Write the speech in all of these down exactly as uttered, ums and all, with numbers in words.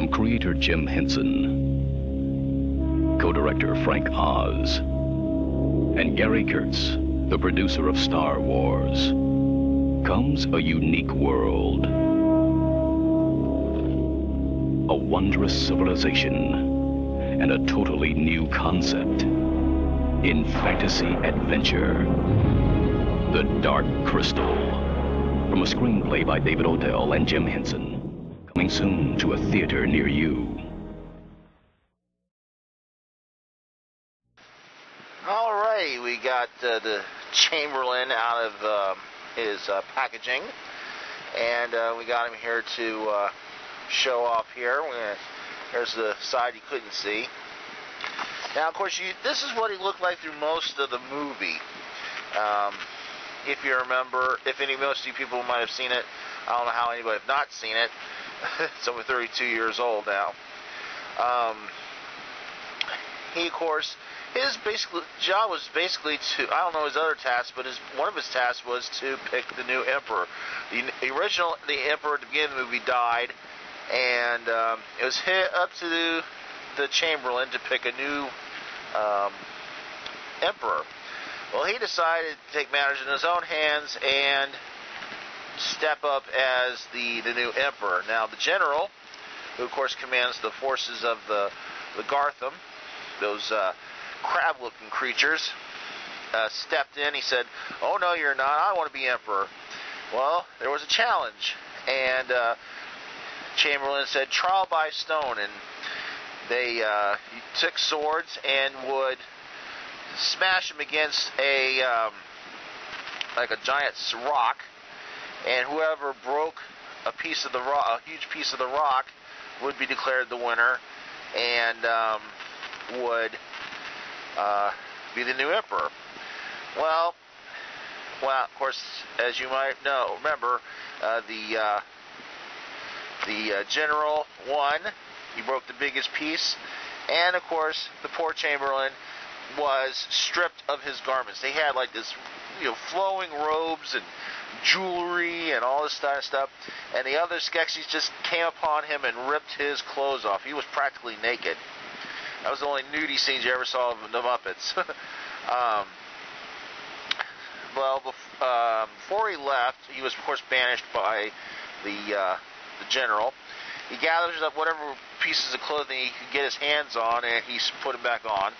from creator Jim Henson, co-director Frank Oz, and Gary Kurtz, the producer of Star Wars, comes a unique world. A wondrous civilization and a totally new concept in fantasy adventure. The Dark Crystal, from a screenplay by David Odell and Jim Henson, coming soon to a theater near you. All right, we got uh, the Chamberlain out of uh, his uh, packaging, and uh, we got him here to uh, show off here. We're gonna, here's the side you couldn't see. Now, of course, you, this is what he looked like through most of the movie. Um, if you remember, if any most of you people might have seen it, I don't know how anybody have not seen it. It's over thirty-two years old now. Um, he, of course, his basic job was basically to, I don't know his other tasks, but his one of his tasks was to pick the new emperor. The original, the emperor at the beginning of the movie died, and um, it was hit up to the, the Chamberlain to pick a new um, emperor. Well, he decided to take matters in his own hands and step up as the, the new emperor. Now, the general, who of course commands the forces of the, the Gartham, those uh, crab-looking creatures, uh, stepped in. He said, "Oh, no, you're not. I want to be emperor." Well, there was a challenge, and uh, Chamberlain said, "Trial by stone," and they uh, took swords and would smash him against a um, like a giant rock, and whoever broke a piece of the rock, a huge piece of the rock, would be declared the winner, and um, would uh, be the new emperor. Well, well, of course, as you might know, remember uh, the uh, the uh, general won. He broke the biggest piece, and of course, the poor Chamberlain was stripped of his garments. They had like this, you know, flowing robes and jewelry and all this kind of stuff, and the other Skeksis just came upon him and ripped his clothes off. He was practically naked. That was the only nudie scenes you ever saw of the Muppets. um, well, bef uh, before he left, he was of course banished by the uh, the general. He gathers up whatever pieces of clothing he could get his hands on, and he put them back on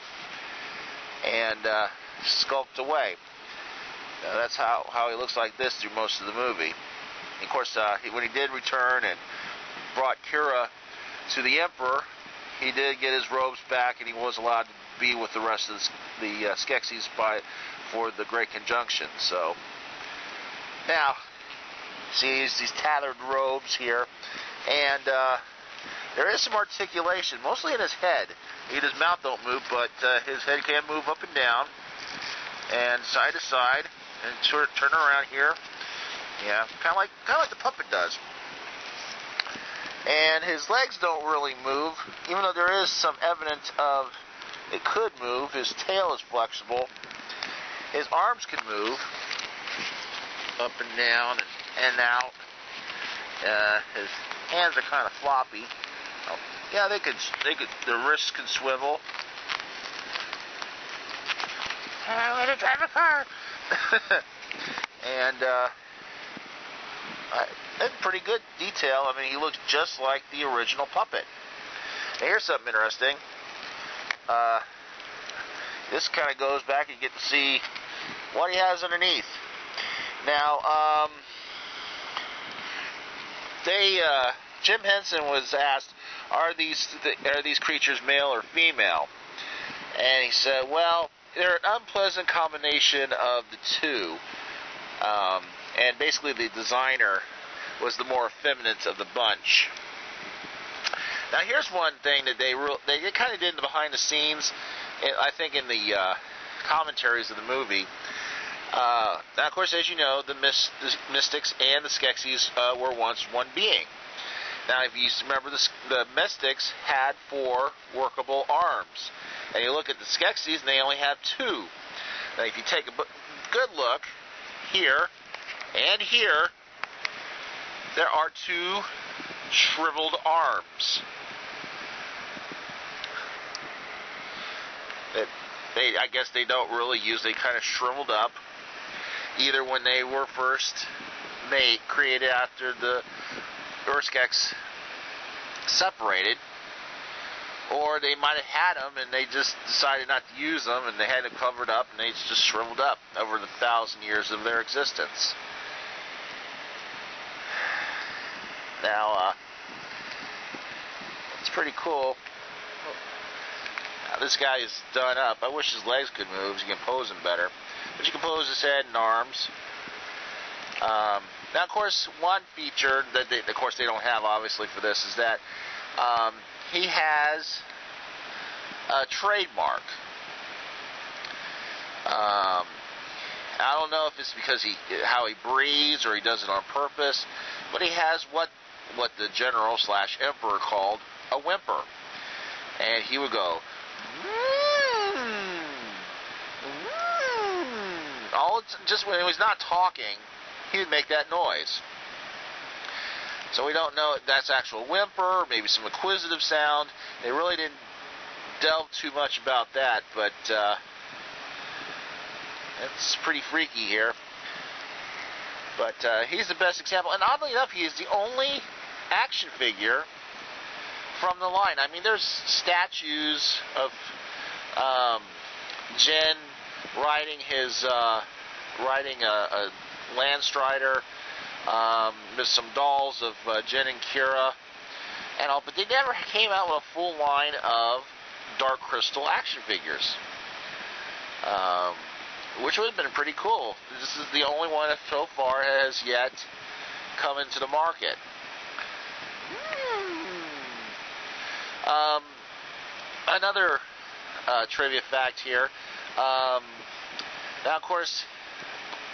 and uh, sculpt away. Uh, that's how, how he looks like this through most of the movie. And of course, uh, he, when he did return and brought Kira to the emperor, he did get his robes back, and he was allowed to be with the rest of the, the uh, Skeksis by, for the Great Conjunction. So now, see these tattered robes here, and uh, there is some articulation, mostly in his head. His mouth don't move, but uh, his head can move up and down, and side to side, and sort of turn around here. Yeah, kind of like kind of like the puppet does. And his legs don't really move, even though there is some evidence of it could move. His tail is flexible. His arms can move up and down and, and out. Uh, his hands are kind of floppy. Oh, yeah, they could, they could, their wrists can swivel. I want to drive a car. And, uh, I, that's pretty good detail. I mean, he looks just like the original puppet. Now, here's something interesting. Uh, this kind of goes back and you get to see what he has underneath. Now, um, they, uh, Jim Henson was asked, "Are these th are these creatures male or female?" And he said, "Well, they're an unpleasant combination of the two." Um, and basically, the designer was the more effeminate of the bunch. Now, here's one thing that they real they kind of did in the behind the scenes, I think, in the uh, commentaries of the movie. Uh, now, of course, as you know, the, Myst the Mystics and the Skeksis uh, were once one being. Now, if you remember, the, the Mystics had four workable arms. And you look at the Skeksis, and they only have two. Now, if you take a good look here and here, there are two shriveled arms. It, they, I guess they don't really use. They kind of shriveled up. Either when they were first made, created after the Ur-Skeks separated, or they might have had them and they just decided not to use them and they had them covered up and they just shriveled up over the thousand years of their existence. Now, uh, it's pretty cool. Now, this guy is done up. I wish his legs could move so you can pose him better. But you can pose his head and arms. Um, now, of course, one feature that, they, of course, they don't have, obviously, for this is that um, he has a trademark. Um, I don't know if it's because he, how he breathes, or he does it on purpose, but he has what what the general slash emperor called a whimper, and he would go mm, mm. all just when he was not talking, he would make that noise. So we don't know if that's actual whimper, maybe some acquisitive sound. They really didn't delve too much about that, but. Uh, It's pretty freaky here. But uh, he's the best example. And oddly enough, he is the only action figure from the line. I mean, there's statues of um, Jen riding his, uh, riding a, a Landstrider. Um, there's some dolls of uh, Jen and Kira and all. But they never came out with a full line of Dark Crystal action figures. Um... Which would have been pretty cool. This is the only one that so far has yet come into the market. Um, another uh, trivia fact here. Um, now, of course,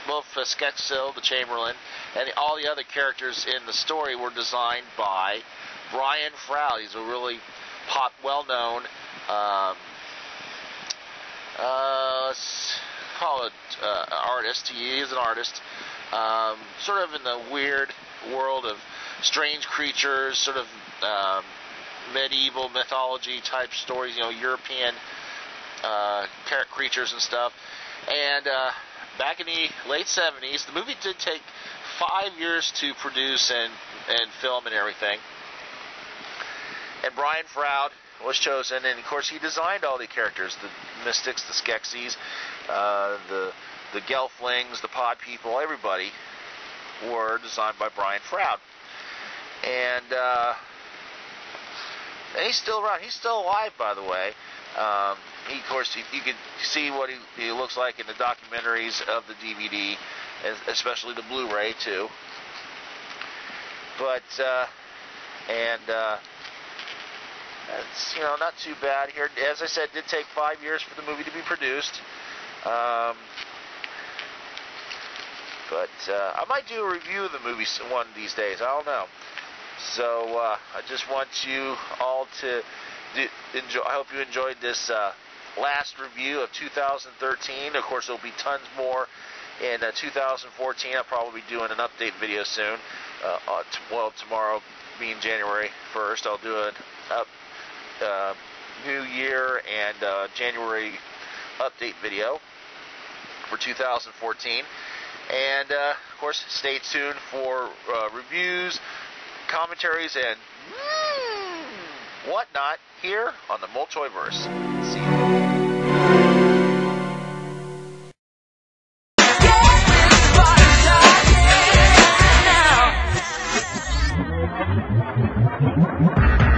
both uh, Skeksis, the Chamberlain, and all the other characters in the story were designed by Brian Froud. He's a really pop, well-known. Um, uh, call it uh, artist. He is an artist, um, sort of in the weird world of strange creatures, sort of um, medieval mythology type stories, you know, European uh, creatures and stuff. And uh, back in the late seventies, the movie did take five years to produce and, and film and everything. And Brian Froud was chosen, and of course he designed all the characters, the Mystics, the Skeksis, uh, the the Gelflings, the Pod People. Everybody were designed by Brian Froud, and, uh, and he's still around. He's still alive, by the way. Um, he, of course, you, you can see what he, he looks like in the documentaries of the D V D, especially the Blu-ray too. But uh, and. Uh, That's, you know, not too bad here. As I said, it did take five years for the movie to be produced. Um, but uh, I might do a review of the movie one of these days. I don't know. So uh, I just want you all to do, enjoy. I hope you enjoyed this uh, last review of two thousand thirteen. Of course, there'll be tons more in uh, two thousand fourteen. I'll probably be doing an update video soon. Uh, uh, t well, tomorrow being January first, I'll do an update. Uh, new year and uh, January update video for two thousand fourteen, and uh, of course stay tuned for uh, reviews, commentaries, and whatnot here on the Multiverse. See you.